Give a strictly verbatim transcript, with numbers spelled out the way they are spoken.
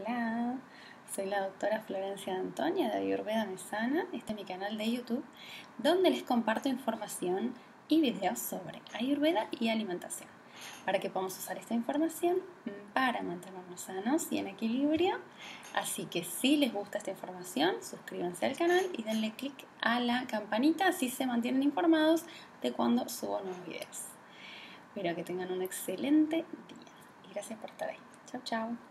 Hola, soy la doctora Florencia D'Antonio de Ayurveda Mezana. Este es mi canal de YouTube, donde les comparto información y videos sobre Ayurveda y alimentación, para que podamos usar esta información para mantenernos sanos y en equilibrio. Así que si les gusta esta información, suscríbanse al canal y denle click a la campanita, así se mantienen informados de cuando subo nuevos videos. Espero que tengan un excelente día y gracias por estar ahí. Chao, chao.